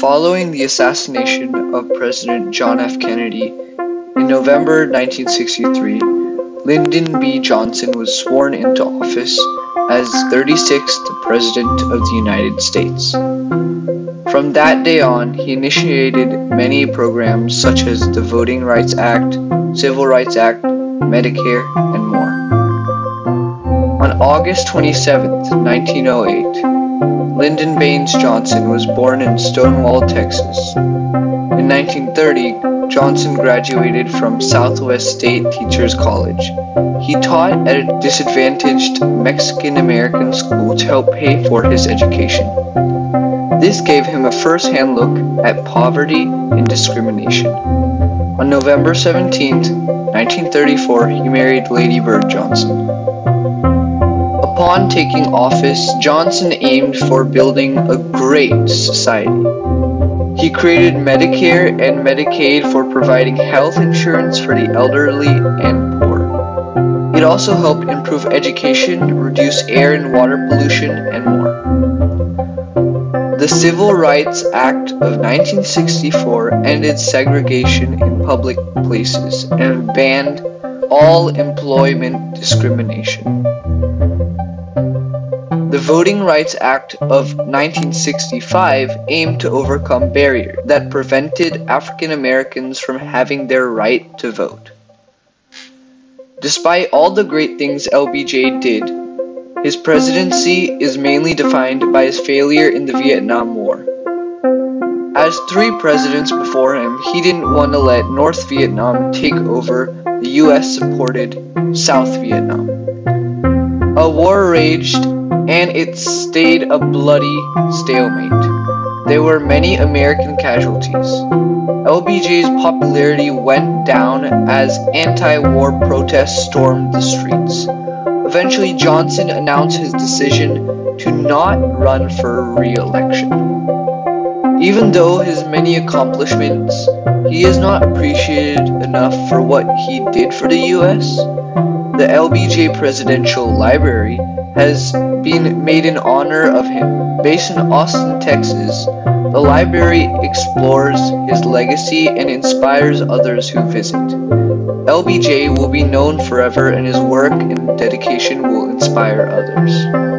Following the assassination of President John F. Kennedy in November 1963, Lyndon B. Johnson was sworn into office as 36th President of the United States. From that day on, he initiated many programs such as the Voting Rights Act, Civil Rights Act, Medicare, and more. On August 27, 1908, Lyndon Baines Johnson was born in Stonewall, Texas. In 1930, Johnson graduated from Southwest State Teachers College. He taught at a disadvantaged Mexican-American school to help pay for his education. This gave him a first-hand look at poverty and discrimination. On November 17, 1934, he married Lady Bird Johnson. Upon taking office, Johnson aimed for building a great society. He created Medicare and Medicaid for providing health insurance for the elderly and poor. It also helped improve education, reduce air and water pollution, and more. The Civil Rights Act of 1964 ended segregation in public places and banned all employment discrimination. The Voting Rights Act of 1965 aimed to overcome barriers that prevented African Americans from having their right to vote. Despite all the great things LBJ did, his presidency is mainly defined by his failure in the Vietnam War. As three presidents before him, he didn't want to let North Vietnam take over the U.S.-supported South Vietnam. A war raged, and it stayed a bloody stalemate. There were many American casualties. LBJ's popularity went down as anti-war protests stormed the streets. Eventually, Johnson announced his decision to not run for re-election. Even though his many accomplishments, he is not appreciated enough for what he did for the U.S. The LBJ Presidential Library has been made in honor of him. Based in Austin, Texas, the library explores his legacy and inspires others who visit. LBJ will be known forever, and his work and dedication will inspire others.